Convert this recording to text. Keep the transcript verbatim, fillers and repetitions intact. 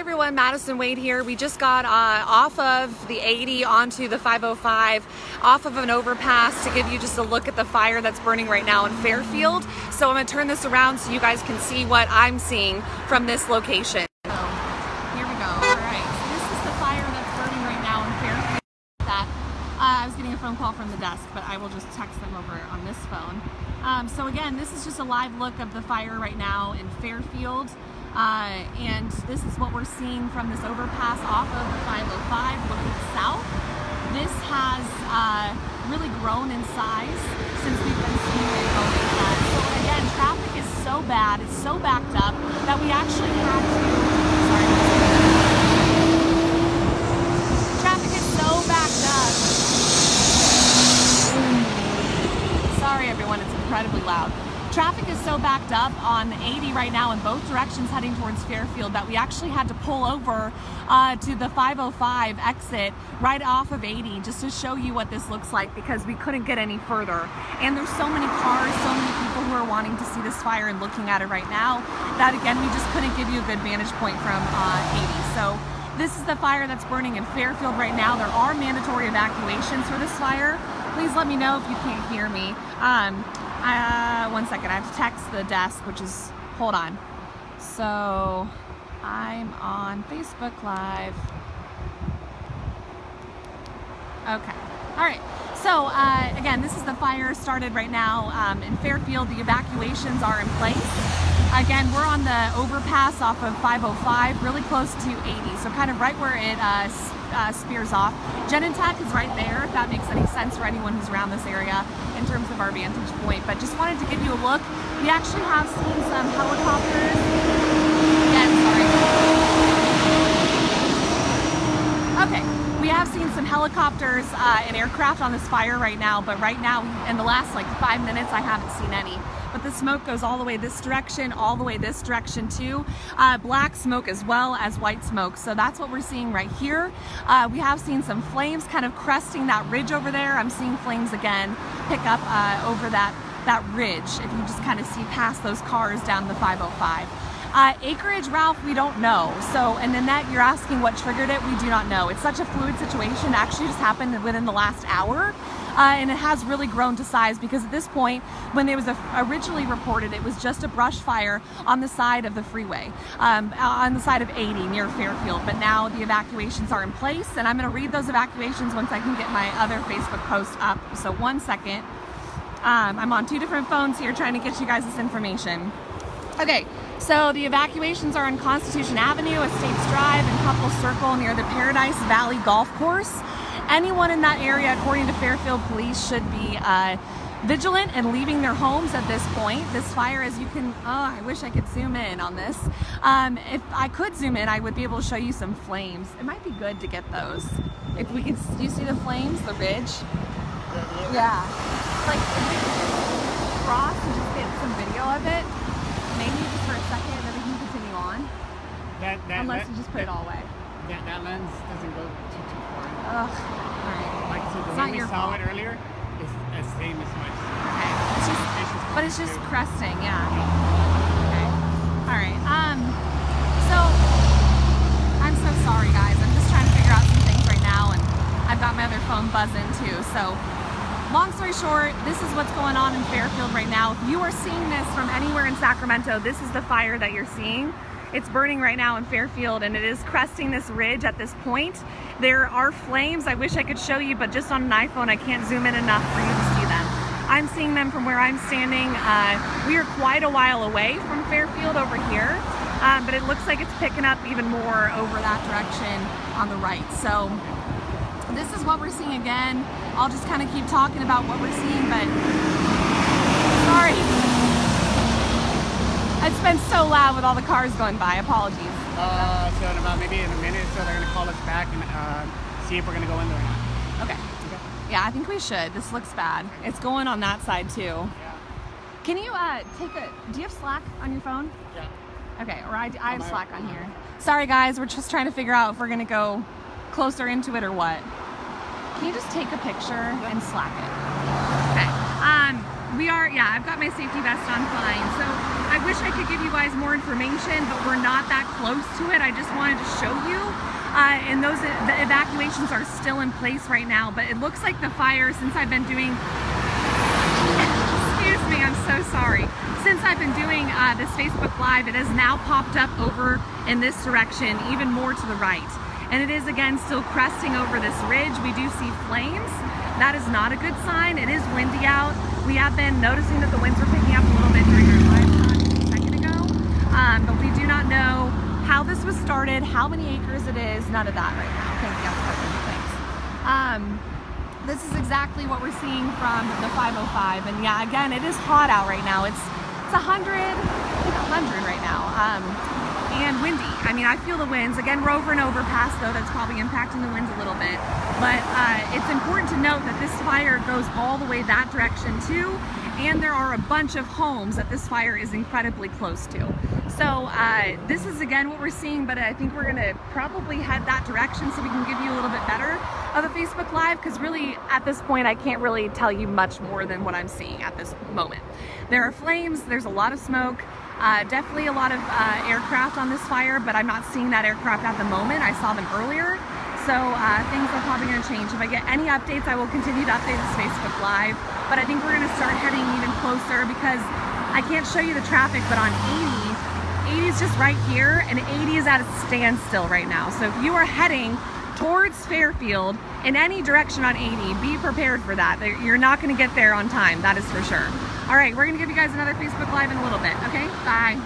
Hi everyone, Madison Wade here. We just got uh, off of the eighty onto the five oh five, off of an overpass to give you just a look at the fire that's burning right now in Fairfield. So I'm gonna turn this around so you guys can see what I'm seeing from this location. So here we go, all right. So this is the fire that's burning right now in Fairfield. That uh, I was getting a phone call from the desk, but I will just text them over on this phone. Um, so again, this is just a live look of the fire right now in Fairfield. Uh, and this is what we're seeing from this overpass off of the five oh five looking south. This has uh, really grown in size since we've been seeing it going on. So again, traffic is so bad, it's so backed up that we actually had to, sorry, traffic is so backed up. Sorry everyone, it's incredibly loud. Traffic is so backed up on eighty right now in both directions heading towards Fairfield that we actually had to pull over uh, to the five oh five exit right off of eighty just to show you what this looks like because we couldn't get any further. And there's so many cars, so many people who are wanting to see this fire and looking at it right now that again, we just couldn't give you a good vantage point from uh, eighty. So this is the fire that's burning in Fairfield right now. There are mandatory evacuations for this fire. Please let me know if you can't hear me. Um, Uh, one second, I have to text the desk, which is, hold on. So, I'm on Facebook Live. Okay, all right. So, uh, again, this is the fire started right now um, in Fairfield. The evacuations are in place. Again, we're on the overpass off of five oh five, really close to eighty, so kind of right where it uh, Uh, spears off. Genentech is right there, if that makes any sense for anyone who's around this area in terms of our vantage point. But just wanted to give you a look. We actually have seen some helicopters. Again, sorry. Okay, we have seen some helicopters uh, and aircraft on this fire right now, but right now, in the last like five minutes, I haven't seen any. But the smoke goes all the way this direction, all the way this direction too. Uh, black smoke as well as white smoke. So that's what we're seeing right here. Uh, we have seen some flames kind of cresting that ridge over there. I'm seeing flames again pick up uh, over that, that ridge if you just kind of see past those cars down the five oh five. Uh, acreage, Ralph, we don't know. So, and then that you're asking what triggered it, we do not know. It's such a fluid situation. It actually just happened within the last hour. Uh, and it has really grown to size because at this point, when it was a, originally reported, it was just a brush fire on the side of the freeway, um, on the side of eighty near Fairfield. But now the evacuations are in place, and I'm going to read those evacuations once I can get my other Facebook post up. So one second. Um, I'm on two different phones here trying to get you guys this information. Okay, so the evacuations are on Constitution Avenue, Estates Drive, and Couple Circle near the Paradise Valley Golf Course. Anyone in that area, according to Fairfield Police, should be uh, vigilant and leaving their homes at this point. This fire, as you can, oh, I wish I could zoom in on this. Um, if I could zoom in, I would be able to show you some flames. It might be good to get those. If we can, do you see the flames, the ridge? Yeah. Like, if we can cross and just get some video of it, maybe just for a second, and then we can continue on. That, that, Unless that, you just put that, it all away. That, that lens doesn't go too, too far. Ugh. Alright. Like, so the way we saw it earlier is the same as much. Okay. It's just, it's just but it's just too. Cresting, yeah. Okay. Alright. Um, so, I'm so sorry, guys. I'm just trying to figure out some things right now, and I've got my other phone buzzing, too. So, long story short, this is what's going on in Fairfield right now. If you are seeing this from anywhere in Sacramento, this is the fire that you're seeing. It's burning right now in Fairfield, and it is cresting this ridge at this point. There are flames. I wish I could show you, but just on an iPhone, I can't zoom in enough for you to see them. I'm seeing them from where I'm standing. Uh, we are quite a while away from Fairfield over here, um, but it looks like it's picking up even more over that direction on the right. So this is what we're seeing again. I'll just kind of keep talking about what we're seeing, but sorry. It's been so loud with all the cars going by. Apologies. Uh, so in about maybe in a minute, so they're gonna call us back and uh, see if we're gonna go in there or not. Okay. Okay. Yeah, I think we should. This looks bad. It's going on that side too. Yeah. Can you uh, take a? Do you have Slack on your phone? Yeah. Okay. Or I, I have Slack on here. Sorry guys, we're just trying to figure out if we're gonna go closer into it or what. Can you just take a picture and Slack it? Okay. Um, we are. Yeah, I've got my safety vest on. Fine. So. I wish I could give you guys more information, but we're not that close to it. I just wanted to show you. Uh, and those the evacuations are still in place right now, but it looks like the fire, since I've been doing, excuse me, I'm so sorry. Since I've been doing uh, this Facebook Live, it has now popped up over in this direction, even more to the right. And it is again still cresting over this ridge. We do see flames. That is not a good sign. It is windy out. We have been noticing that the winds were picking up a little bit during our live time a second ago, um, but we do not know how this was started, how many acres it is, none of that right now. Thank you. Thanks. Um, this is exactly what we're seeing from the five oh five, and yeah, again, it is hot out right now. It's it's a hundred, a hundred right now. Um, and windy. I mean, I feel the winds. Again, we're over an overpass, though, that's probably impacting the winds a little bit. But uh, it's important to note that this fire goes all the way that direction, too. And there are a bunch of homes that this fire is incredibly close to. So uh, this is, again, what we're seeing, but I think we're going to probably head that direction so we can give you a little bit better of a Facebook Live, because really, at this point, I can't really tell you much more than what I'm seeing at this moment. There are flames. There's a lot of smoke. Uh, definitely a lot of uh, aircraft on this fire, but I'm not seeing that aircraft at the moment. I saw them earlier, so uh, things are probably going to change. If I get any updates, I will continue to update this Facebook Live, but I think we're going to start heading even closer because I can't show you the traffic, but on eighty, eighty is just right here, and eighty is at a standstill right now. So if you are heading towards Fairfield in any direction on eighty, be prepared for that. You're not going to get there on time, that is for sure. All right, we're gonna give you guys another Facebook Live in a little bit, okay? Bye.